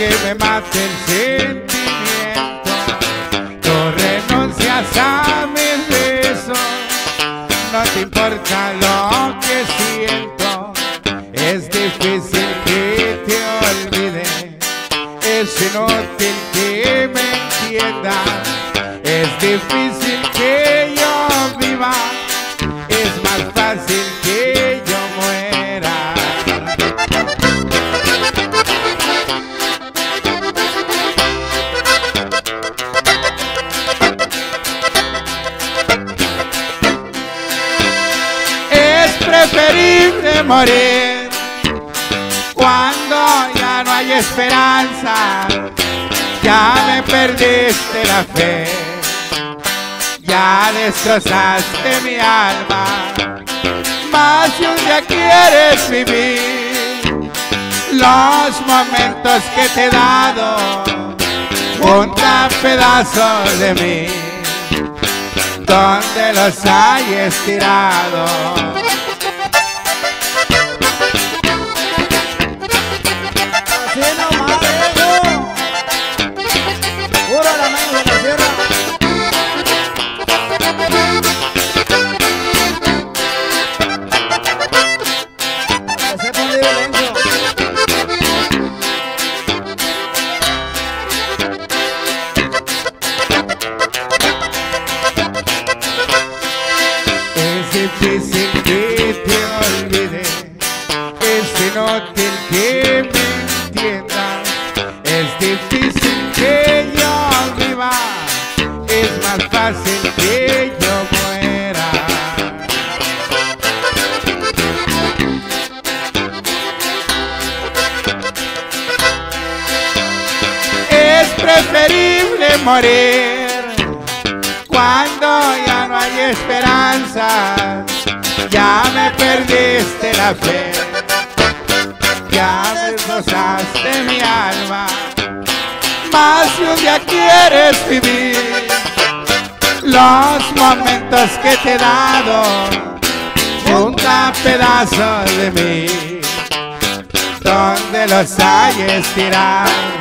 que me mate el sentimiento. Tú renuncias a mis besos, no te importa lo que siento. Es difícil que te olvide, es inútil que me entiendas. Es difícil que yo viva, es más fácil que yo muera. Es preferible morir cuando ya no hay esperanza. Ya me perdiste la fe, ya destrozaste mi alma. Más si un día quieres vivir los momentos que te he dado, junta pedazos de mí donde los hayas tirado. Difícil que te olvide, es inútil que me entiendas. Es difícil que yo viva, es más fácil que yo muera. Es preferible morir cuando ya no hay esperanza. Ya me perdiste la fe, ya destrozaste mi alma. Más si un día quieres vivir los momentos que te he dado, junta pedazos de mí donde los hayas tirado.